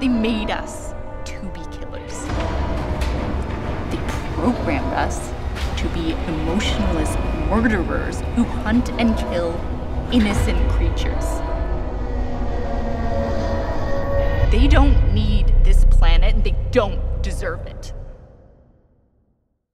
They made us to be killers. They programmed us to be emotionless murderers who hunt and kill innocent creatures. They don't need this planet. They don't deserve it.